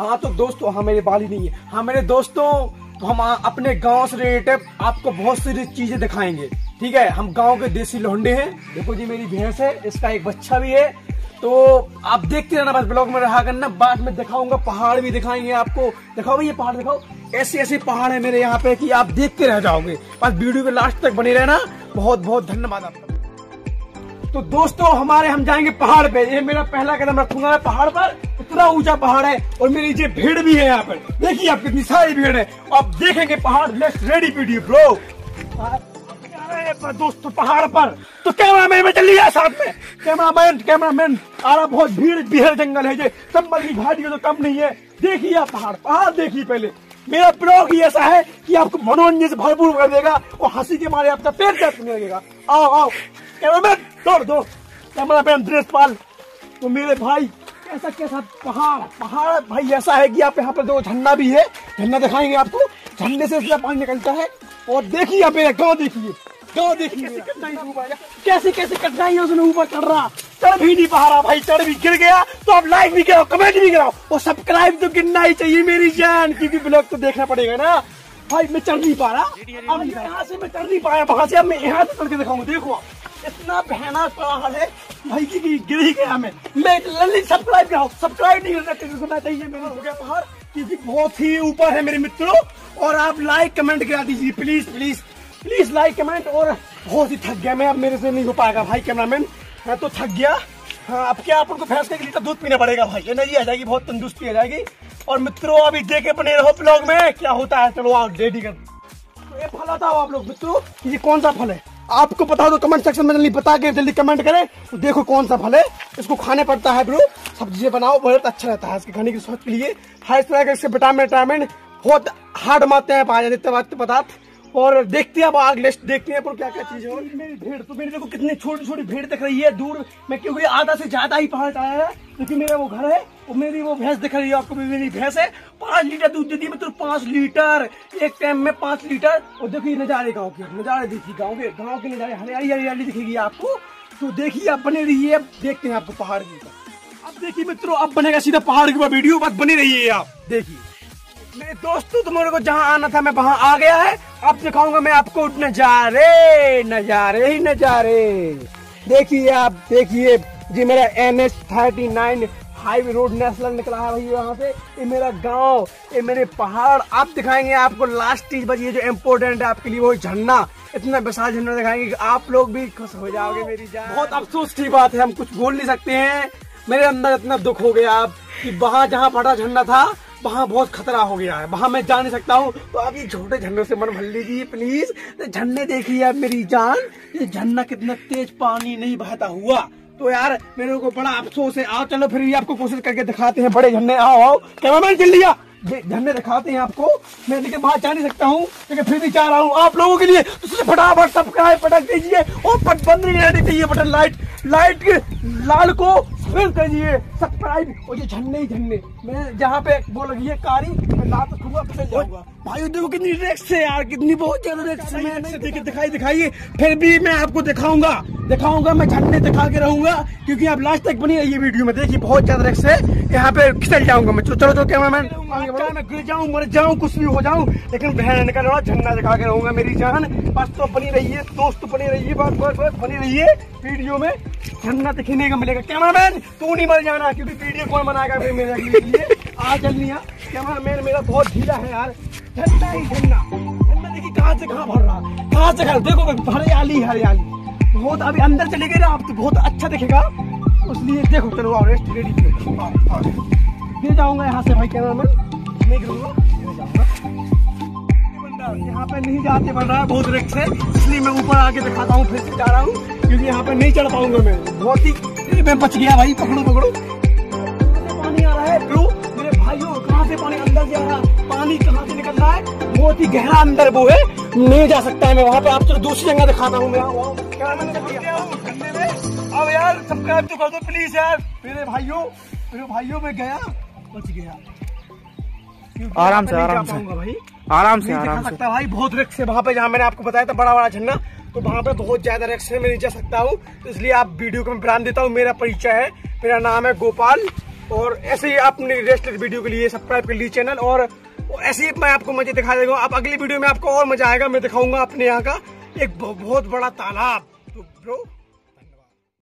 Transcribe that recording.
हाँ तो दोस्तों, हाँ मेरे बाल ही नहीं है। हाँ मेरे दोस्तों, हम अपने गांव से रिलेटेड आपको बहुत सारी चीजें दिखाएंगे, ठीक है। हम गांव के देसी लोंडे हैं। देखो जी, मेरी भैंस है, इसका एक बच्चा भी है। तो आप देखते रहना, बस ब्लॉग में रहा करना। बाद में दिखाऊंगा, पहाड़ भी दिखाएंगे आपको। दिखाओ भाई, ये पहाड़ दिखाओ। ऐसे ऐसे पहाड़ है मेरे यहाँ पे कि आप देखते रह जाओगे। बस वीडियो के लास्ट तक बने रहना। बहुत बहुत धन्यवाद आपका। तो दोस्तों हमारे हम जाएंगे पहाड़ पे। ये मेरा पहला कदम रखूंगा मैं पहाड़ पर। इतना ऊंचा पहाड़ है और मेरी ये भीड़ भी है यहाँ पर। देखिए आप कितनी सारी भीड़ है। आप देखेंगे पहाड़। Let's ready video bro. दोस्तों पहाड़ पर तो कैमरामैन में चलिए साथ में। कैमरामैन आ रहा। बहुत भीड़ भीड़ जंगल है। ये चंबल की घाटियां तो कम नहीं है। देखिए आप पहाड़ देखिए। पहले मेरा ब्लॉग ही ऐसा है कि आपको मनोरंजन से भरपूर कर देगा और हंसी के मारे आपका पेट दर्द होने लगेगा। आओ आओ कैमरामैन, दौड़ दो कैमरामैन ड्रेस पाल। तो मेरे भाई कैसा कैसा पहाड़ भाई ऐसा है कि आप यहाँ पर दो झरना भी है। झरना दिखाएंगे आपको। झरने से इसका पानी निकलता है। और देखिए आप मेरा गाँव देखिए कैसे कठिनाई है। उसने ऊपर चढ़ रहा, चढ़ भी नहीं पा रहा भाई। चढ़ भी गिर गया। तो आप लाइक भी कराओ, कमेंट भी कराओ और सब्सक्राइब तो गिरना ही चाहिए मेरी जान, क्योंकि ब्लॉग तो देखना पड़ेगा ना भाई। मैं चढ़ नहीं पा रहा। अब यहाँ से मैं चढ़ नहीं पाया, वहां से अब मैं यहाँ से चढ़ के दिखाऊंगा। देखो आप इतना बहना पहाड़ है भाई जी की गिर ही गया। मैं लल्ली सब्सक्राइब नहीं करना चाहिए मेरा। हो गया पहाड़ क्योंकि बहुत ही ऊपर है मेरे मित्रों। और आप लाइक कमेंट करा दीजिए प्लीज लाइक कमेंट। और बहुत ही थक गया मैं। अब मेरे से नहीं हो पाएगा भाई कैमरामैन, मैं तो थक गया। हाँ अब क्या, अपन को भैंस के लिए तो दूध पीना पड़ेगा भाई। एनर्जी आ जाएगी, बहुत तंदुरुस्ती आ जाएगी। और मित्रों अभी देखे बने रहो ब्लॉग में क्या होता है। चलो आप रेडी कर। तो ये फल आता हो आप लोग मित्रों, ये कौन सा फल है आपको बता दो। कमेंट सेक्शन में जल्दी बता के जल्दी कमेंट करें। तो देखो कौन सा फल है। इसको खाने पड़ता है ब्रो। सब्जी बनाओ, बहुत अच्छा रहता है इसके खाने की स्वास्थ्य के लिए। हर तरह के इसके विटामिन बहुत हार्ड मारते हैं पदार्थ। और देखते हैं अब आग लिस्ट, देखते हैं क्या क्या चीज है। और मेरी भीड़ तो मेरे देखो कितनी छोटी छोटी भीड़ दिख रही है दूर में, क्योंकि आधा से ज्यादा ही पहाड़ आया है। क्योंकि मेरा वो घर है और मेरी वो भैंस दिख रही है आपको। मेरी भैंस है 5 लीटर दूध देती है मित्रों। 5 लीटर एक टाइम में 5 लीटर। और देखिए नजारे गाँव के, नजारे देखिए गाँव के नजारे। हरियाली हरियाली दिखेगी आपको। तो देखिए आप बने रहिए, देखते हैं आपको पहाड़ के ऊपर। अब देखिए मित्रों, अब बनेगा सीधा पहाड़ के ऊपर वीडियो। बस बने रहिए आप। देखिए मेरे दोस्तों, तुम्हारे को जहाँ आना था मैं वहाँ आ गया है। अब दिखाऊंगा मैं आपको नजारे। देखिए आप, देखिए जी मेरा NH 39 हाईवे रोड नेशनल निकला है भाई यहाँ से। ये मेरा गांव, ये मेरे पहाड़ आप दिखाएंगे आपको। लास्ट चीज बस ये जो इम्पोर्टेंट है आपके लिए, वो झरना। इतना विशाल झरना दिखाएंगे कि आप लोग भी खुश हो जाओगे मेरी जान। बहुत अफसोस की बात है, हम कुछ बोल नहीं सकते हैं। मेरे अंदर इतना दुख हो गया आप कि वहाँ जहाँ फटा झरना था वहाँ बहुत खतरा हो गया है। वहाँ मैं जा नहीं सकता हूँ। तो आप ये छोटे झरनों से मन भर लीजिए प्लीज। झरने देखिए आप मेरी जान। ये झरना कितना तेज पानी नहीं बहता हुआ। तो यार मेरे को बड़ा अफसोस है। आओ चलो फिर भी आपको कोशिश करके दिखाते हैं बड़े झरने। आओ कैमरामैन जल्दी लिया, झरने दिखाते हैं आपको। मैं लेकिन वहाँ जा नहीं सकता हूँ, लेकिन फिर भी जा रहा हूँ आप लोगों के लिए। तो फटाफट सब्सक्राइब पटक दीजिए और पट बंद नहीं रहनी चाहिए बटन। लाइट के लाल को फिर करिए सब्सक्राइब। और ये झरने मैं जहाँ पे वो लगी है कारी, मैं लात रखूंगा फिर जाऊंगा भाई। देखो कितनी रिस्क है यार, कितनी बहुत ज्यादा रिस्क है। मैंने देखिए दिखाई फिर भी मैं आपको दिखाऊंगा। मैं झरने दिखा के रहूंगा क्योंकि आप लास्ट तक बनी रहिए वीडियो में। देखिए बहुत ज्यादा रिस्क है, यहाँ पे खिसक जाऊंगा मैं। चलो कैमरामैन, गिर जाऊँ, मर जाऊँ, कुछ भी हो जाऊँ, लेकिन बहन का लड़ा झरना दिखा के रहूंगा मेरी जान। बस तो बनी रहिए दोस्त, बनी रहिए, बनी रहिए वीडियो में। झरना दिखने का मिलेगा। कैमरामैन तू नहीं मर जाना क्योंकि वीडियो कौन बनाएगा मेरे लिए। आज जल्दी यहाँ कैमरामैन मेरा बहुत ढीला है यार। झरना देखिए कहाँ से कहाँ भर रहा, कहाँ से कहाँ। देखो हरियाली बहुत। अभी अंदर चले गए ना आप तो बहुत अच्छा दिखेगा, इसलिए देखो। चलो और रेस्ट रेडी फिर जाऊंगा यहाँ से भाई। कैमरामैन नहीं करूँगा यहाँ पे, नहीं जाते बन रहा है बहुत रिस्क है, इसलिए मैं ऊपर आके दिखाता हूँ। फिर से जा रहा हूँ क्योंकि यहाँ पे नहीं चढ़ पाऊंगा मैं। बहुत ही मैं बच गया भाई। पकड़ो पानी आ रहा है ब्रो। मेरे भाइयों कहाँ से पानी अंदर जा रहा है, पानी कहाँ से निकल रहा है। बहुत ही गहरा अंदर वो है, नहीं जा सकता है मैं वहाँ पे। आप तो दूसरी जगह दिखाता हूँ मैं। अब यार सब्सक्राइब तो कर दो प्लीज यार मेरे भाइयों। में गया, बच गया। आराम से भाई बहुत रिस्क है वहाँ पे। जहाँ मैंने आपको बताया था बड़ा झरना, तो वहाँ पे बहुत ज्यादा रिस्क है, मैं नहीं जा सकता हूँ। तो इसलिए आप वीडियो को मैं ब्रांड देता हूँ। मेरा परिचय है, मेरा नाम है गोपाल और ऐसे ही अपने रेस्टलेस वीडियो के लिए सब्सक्राइब कर लिए चैनल। और ऐसे ही मैं आपको मजे दिखा देगा। अब अगली वीडियो में आपको और मजा आएगा। मैं दिखाऊंगा अपने यहाँ का एक बहुत बड़ा तालाब। तो ब्रो